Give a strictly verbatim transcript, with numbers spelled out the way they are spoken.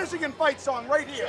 Michigan fight song right here.